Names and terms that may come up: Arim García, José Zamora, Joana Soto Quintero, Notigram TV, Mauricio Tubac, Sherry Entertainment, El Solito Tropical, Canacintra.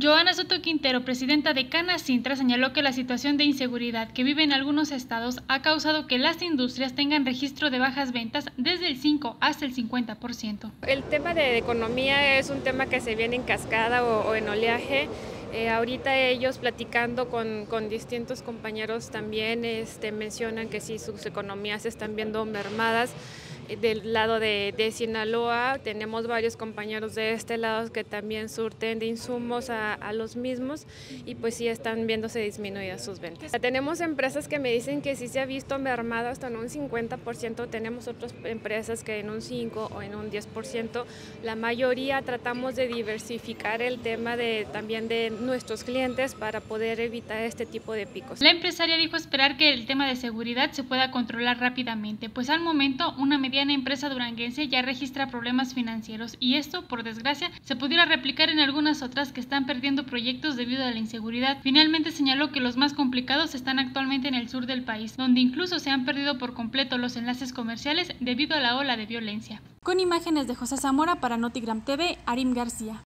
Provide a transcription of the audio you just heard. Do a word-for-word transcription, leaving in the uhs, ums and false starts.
Joana Soto Quintero, presidenta de Canacintra, señaló que la situación de inseguridad que viven algunos estados ha causado que las industrias tengan registro de bajas ventas desde el cinco hasta el cincuenta por ciento. El tema de economía es un tema que se viene en cascada o, o en oleaje. Eh, ahorita ellos platicando con, con distintos compañeros también este, mencionan que sí, sus economías se están viendo mermadas. Del lado de, de Sinaloa tenemos varios compañeros de este lado que también surten de insumos a, a los mismos y pues sí están viéndose disminuidas sus ventas. Tenemos empresas que me dicen que sí se ha visto mermado hasta en un cincuenta por ciento, tenemos otras empresas que en un cinco por ciento o en un diez por ciento. La mayoría tratamos de diversificar el tema de, también de nuestros clientes para poder evitar este tipo de picos. La empresaria dijo esperar que el tema de seguridad se pueda controlar rápidamente, pues al momento una medida la empresa duranguense ya registra problemas financieros y esto, por desgracia, se pudiera replicar en algunas otras que están perdiendo proyectos debido a la inseguridad. Finalmente señaló que los más complicados están actualmente en el sur del país, donde incluso se han perdido por completo los enlaces comerciales debido a la ola de violencia. Con imágenes de José Zamora para Notigram T V, Arim García.